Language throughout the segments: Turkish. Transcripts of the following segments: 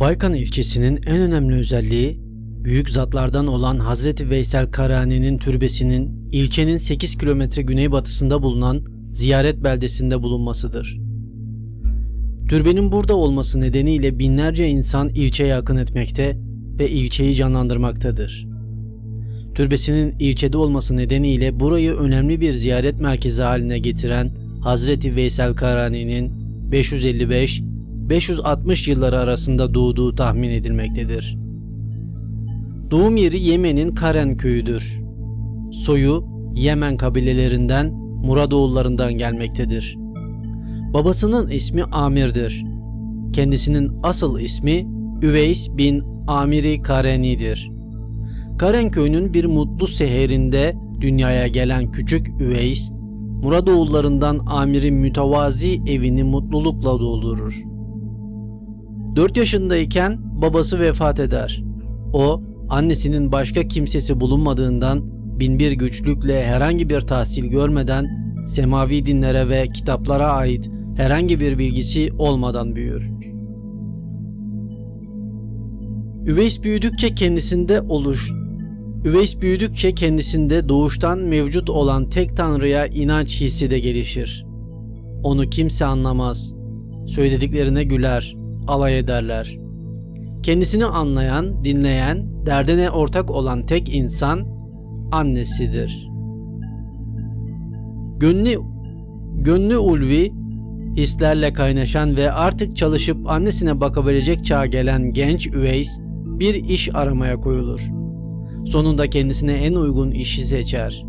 Baykan ilçesinin en önemli özelliği, büyük zatlardan olan Hazreti Veysel Karani'nin türbesinin ilçenin 8 kilometre güneybatısında bulunan ziyaret beldesinde bulunmasıdır. Türbenin burada olması nedeniyle binlerce insan ilçeye akın etmekte ve ilçeyi canlandırmaktadır. Türbesinin ilçede olması nedeniyle burayı önemli bir ziyaret merkezi haline getiren Hazreti Veysel Karani'nin 555-560 yılları arasında doğduğu tahmin edilmektedir. Doğum yeri Yemen'in Karen köyüdür. Soyu Yemen kabilelerinden Muradoğullarından gelmektedir. Babasının ismi Amir'dir. Kendisinin asıl ismi Üveys bin Amiri Kareni'dir. Karen köyünün bir mutlu seherinde dünyaya gelen küçük Üveys, Muradoğullarından Amir'in mütevazi evini mutlulukla doldurur. 4 yaşındayken babası vefat eder. O, annesinin başka kimsesi bulunmadığından binbir güçlükle herhangi bir tahsil görmeden, semavi dinlere ve kitaplara ait herhangi bir bilgisi olmadan büyür. Üveys büyüdükçe kendisinde doğuştan mevcut olan tek tanrıya inanç hissi de gelişir. Onu kimse anlamaz. Söylediklerine güler, alay ederler. Kendisini anlayan, dinleyen, derdine ortak olan tek insan annesidir. Gönlü ulvi, hislerle kaynaşan ve artık çalışıp annesine bakabilecek çağa gelen genç Üveys bir iş aramaya koyulur. Sonunda kendisine en uygun işi seçer.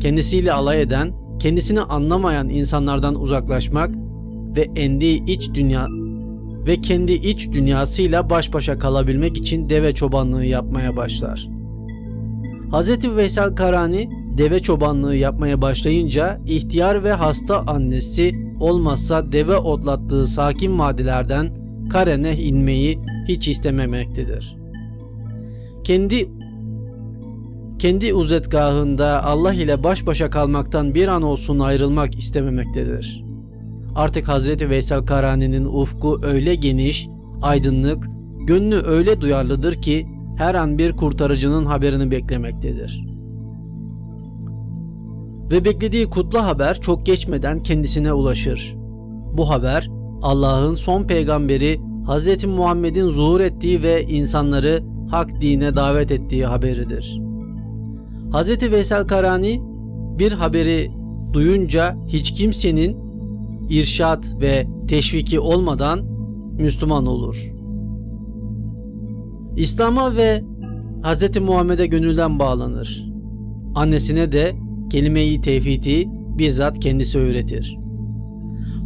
Kendisiyle alay eden, kendisini anlamayan insanlardan uzaklaşmak ve kendi iç dünyasıyla baş başa kalabilmek için deve çobanlığı yapmaya başlar. Hazreti Veysel Karani deve çobanlığı yapmaya başlayınca ihtiyar ve hasta annesi olmazsa deve otlattığı sakin vadilerden Karen'e inmeyi hiç istememektedir. Kendi uzetgahında Allah ile baş başa kalmaktan bir an olsun ayrılmak istememektedir. Artık Hazreti Veysel Karani'nin ufku öyle geniş, aydınlık, gönlü öyle duyarlıdır ki her an bir kurtarıcının haberini beklemektedir. Ve beklediği kutlu haber çok geçmeden kendisine ulaşır. Bu haber Allah'ın son peygamberi Hz. Muhammed'in zuhur ettiği ve insanları hak dine davet ettiği haberidir. Hz. Veysel Karani bir haberi duyunca hiç kimsenin irşat ve teşviki olmadan Müslüman olur. İslam'a ve Hz. Muhammed'e gönülden bağlanır. Annesine de kelime-i tevhidi bizzat kendisi öğretir.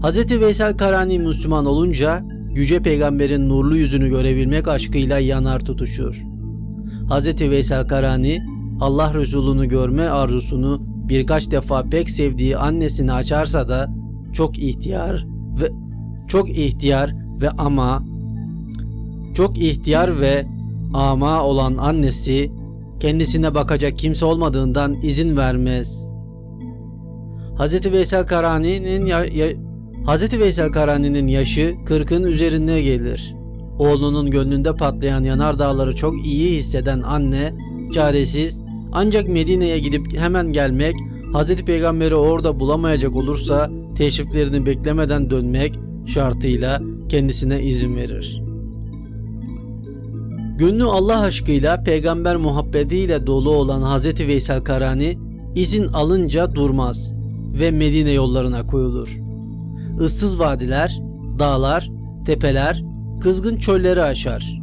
Hz. Veysel Karani Müslüman olunca Yüce Peygamber'in nurlu yüzünü görebilmek aşkıyla yanar tutuşur. Hz. Veysel Karani Allah Resulü'nü görme arzusunu birkaç defa pek sevdiği annesine açarsa da çok ihtiyar ve ama olan annesi kendisine bakacak kimse olmadığından izin vermez. Hazreti Veysel Karani'nin yaşı 40'ın üzerine gelir. Oğlunun gönlünde patlayan yanardağları çok iyi hisseden anne çaresiz, ancak Medine'ye gidip hemen gelmek, Hazreti Peygamber'i orada bulamayacak olursa teşriflerini beklemeden dönmek şartıyla kendisine izin verir. Gönlü Allah aşkıyla, peygamber muhabbetiyle dolu olan Hazreti Veysel Karani izin alınca durmaz ve Medine yollarına koyulur. Issız vadiler, dağlar, tepeler, kızgın çölleri aşar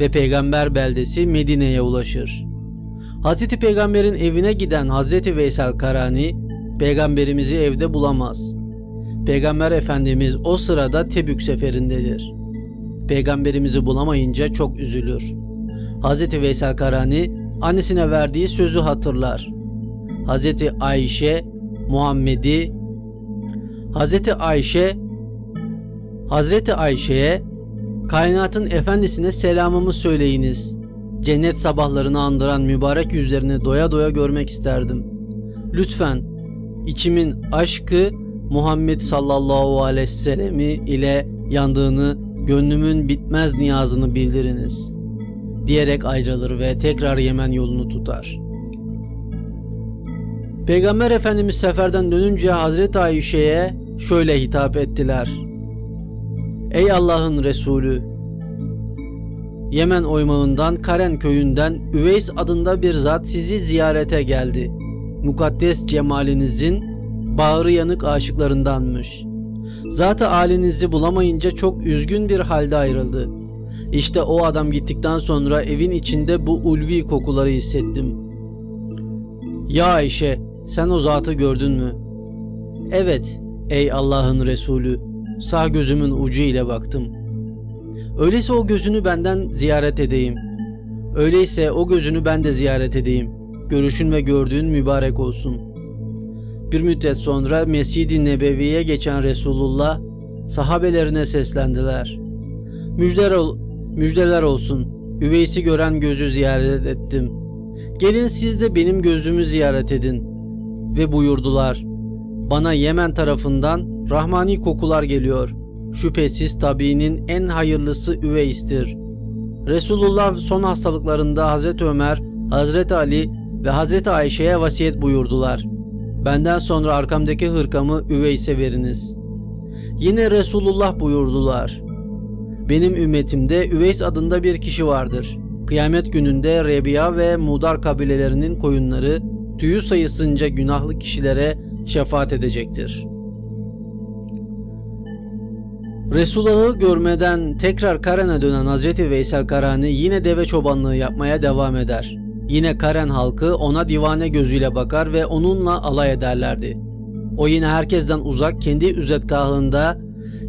ve peygamber beldesi Medine'ye ulaşır. Hazreti Peygamber'in evine giden Hazreti Veysel Karani Peygamberimizi evde bulamaz. Peygamber Efendimiz o sırada Tebük seferindedir. Peygamberimizi bulamayınca çok üzülür. Hz. Veysel Karani annesine verdiği sözü hatırlar. Hz. Ayşe'ye kainatın efendisine selamımı söyleyiniz. Cennet sabahlarını andıran mübarek yüzlerini doya doya görmek isterdim. Lütfen İçimin aşkı Muhammed sallallahu aleyhi ve sellem'i ile yandığını gönlümün bitmez niyazını bildiriniz diyerek ayrılır ve tekrar Yemen yolunu tutar. Peygamber Efendimiz seferden dönünce Hazreti Ayşe'ye şöyle hitap ettiler: Ey Allah'ın Resulü, Yemen oymağından Karen köyünden Üveys adında bir zat sizi ziyarete geldi. Mukaddes cemalinizin bağrı yanık aşıklarındanmış. Zat-ı âlinizi bulamayınca çok üzgün bir halde ayrıldı. İşte o adam gittikten sonra evin içinde bu ulvi kokuları hissettim. Ya Ayşe, sen o zatı gördün mü? Evet ey Allah'ın Resulü, sağ gözümün ucu ile baktım. Öyleyse o gözünü benden ziyaret edeyim. Öyleyse o gözünü ben de ziyaret edeyim. Görüşün ve gördüğün mübarek olsun. Bir müddet sonra Mescid-i Nebevi'ye geçen Resulullah sahabelerine seslendiler. Müjdeler olsun. Üveys'i gören gözü ziyaret ettim. Gelin siz de benim gözümü ziyaret edin. Ve buyurdular: Bana Yemen tarafından rahmani kokular geliyor. Şüphesiz tabiinin en hayırlısı Üveys'tir. Resulullah son hastalıklarında Hazreti Ömer, Hazreti Ali ve Hazreti Ayşe'ye vasiyet buyurdular: Benden sonra arkamdaki hırkamı Üveys'e veriniz. Yine Resulullah buyurdular: Benim ümmetimde Üveys adında bir kişi vardır. Kıyamet gününde Rebiya ve Mudar kabilelerinin koyunları tüyü sayısınca günahlı kişilere şefaat edecektir. Resulullah'ı görmeden tekrar Karen'e dönen Hazreti Veysel Karani yine deve çobanlığı yapmaya devam eder. Yine Karen halkı ona divane gözüyle bakar ve onunla alay ederlerdi. O yine herkesten uzak kendi üzetgahında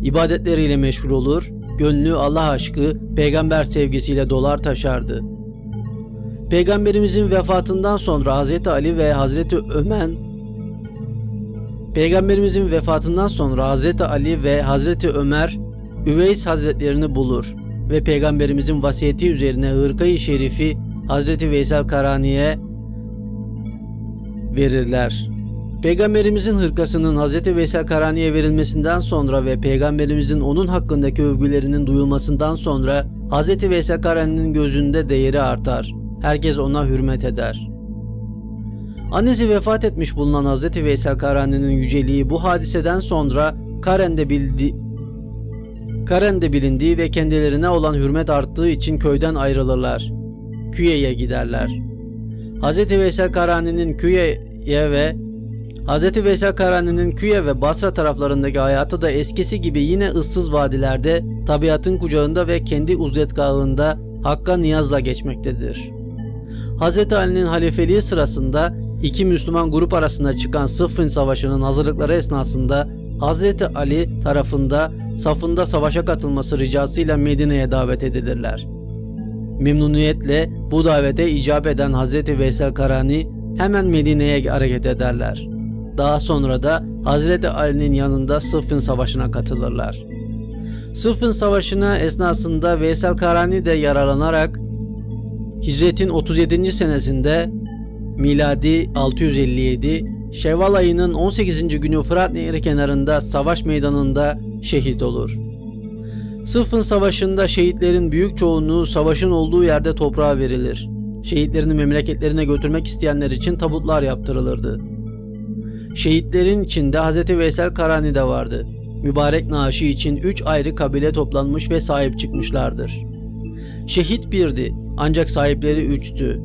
ibadetleriyle meşgul olur, gönlü Allah aşkı, peygamber sevgisiyle dolar taşardı. Peygamberimizin vefatından sonra Hazreti Ali ve Hazreti Ömer Üveys Hazretlerini bulur ve Peygamberimizin vasiyeti üzerine hırka-i şerifi Hazreti Veysel Karani'ye verirler. Peygamberimizin hırkasının Hazreti Veysel Karani'ye verilmesinden sonra ve Peygamberimizin onun hakkındaki övgülerinin duyulmasından sonra Hazreti Veysel Karani'nin gözünde değeri artar. Herkes ona hürmet eder. Annesi vefat etmiş bulunan Hazreti Veysel Karani'nin yüceliği bu hadiseden sonra Karen'de bilindiği ve kendilerine olan hürmet arttığı için köyden ayrılırlar. Küye'ye giderler. Hazreti Veysel Karani'nin Küye ve Basra taraflarındaki hayatı da eskisi gibi yine ıssız vadilerde, tabiatın kucağında ve kendi uzletgahında hakka niyazla geçmektedir. Hazreti Ali'nin halifeliği sırasında iki Müslüman grup arasında çıkan Sıffin Savaşı'nın hazırlıkları esnasında Hazreti Ali safında savaşa katılması ricasıyla Medine'ye davet edilirler. Memnuniyetle bu davete icap eden Hazreti Veysel Karani hemen Medine'ye hareket ederler. Daha sonra da Hazreti Ali'nin yanında Sıffin Savaşı'na katılırlar. Sıffin Savaşı'na esnasında Veysel Karani de yararlanarak Hicretin 37. senesinde miladi 657 Şevval ayının 18. günü Fırat Nehri kenarında savaş meydanında şehit olur. Sıffin Savaşı'nda şehitlerin büyük çoğunluğu savaşın olduğu yerde toprağa verilir. Şehitlerini memleketlerine götürmek isteyenler için tabutlar yaptırılırdı. Şehitlerin içinde Hz. Veysel Karani de vardı. Mübarek naaşı için 3 ayrı kabile toplanmış ve sahip çıkmışlardır. Şehit birdi, ancak sahipleri 3'tü.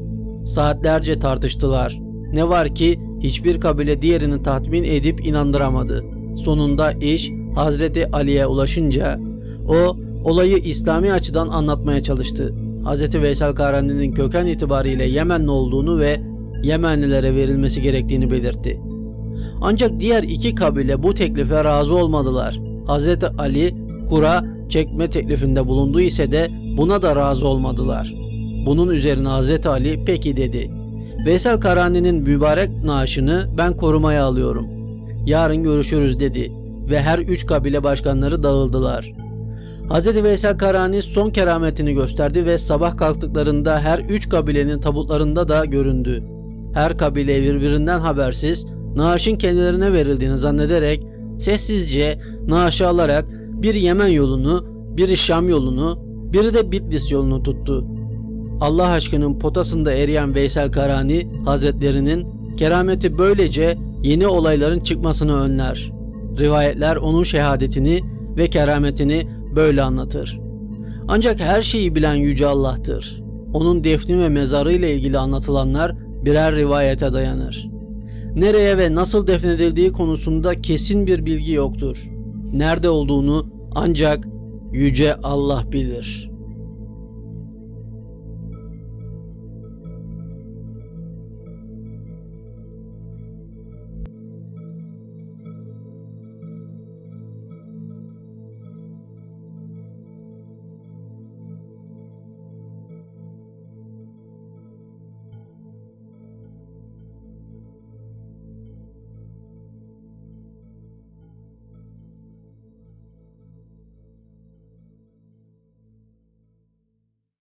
Saatlerce tartıştılar. Ne var ki hiçbir kabile diğerini tatmin edip inandıramadı. Sonunda iş Hazreti Ali'ye ulaşınca o olayı İslami açıdan anlatmaya çalıştı. Hazreti Veysel Karani'nin köken itibariyle Yemenli olduğunu ve Yemenlilere verilmesi gerektiğini belirtti. Ancak diğer iki kabile bu teklife razı olmadılar. Hazreti Ali kura çekme teklifinde bulunduğu ise de buna da razı olmadılar. Bunun üzerine Hazreti Ali peki dedi. Veysel Karani'nin mübarek naaşını ben korumaya alıyorum. Yarın görüşürüz dedi ve her 3 kabile başkanları dağıldılar. Hazreti Veysel Karani son kerametini gösterdi ve sabah kalktıklarında her 3 kabilenin tabutlarında da göründü. Her kabile birbirinden habersiz naaşın kendilerine verildiğini zannederek sessizce naaşı alarak bir Yemen yolunu biri Şam yolunu, biri de Bitlis yolunu tuttu. Allah aşkının potasında eriyen Veysel Karani Hazretlerinin kerameti böylece yeni olayların çıkmasını önler. Rivayetler onun şehadetini ve kerametini böyle anlatır. Ancak her şeyi bilen Yüce Allah'tır. Onun defni ve mezarı ile ilgili anlatılanlar birer rivayete dayanır. Nereye ve nasıl defnedildiği konusunda kesin bir bilgi yoktur. Nerede olduğunu ancak Yüce Allah bilir.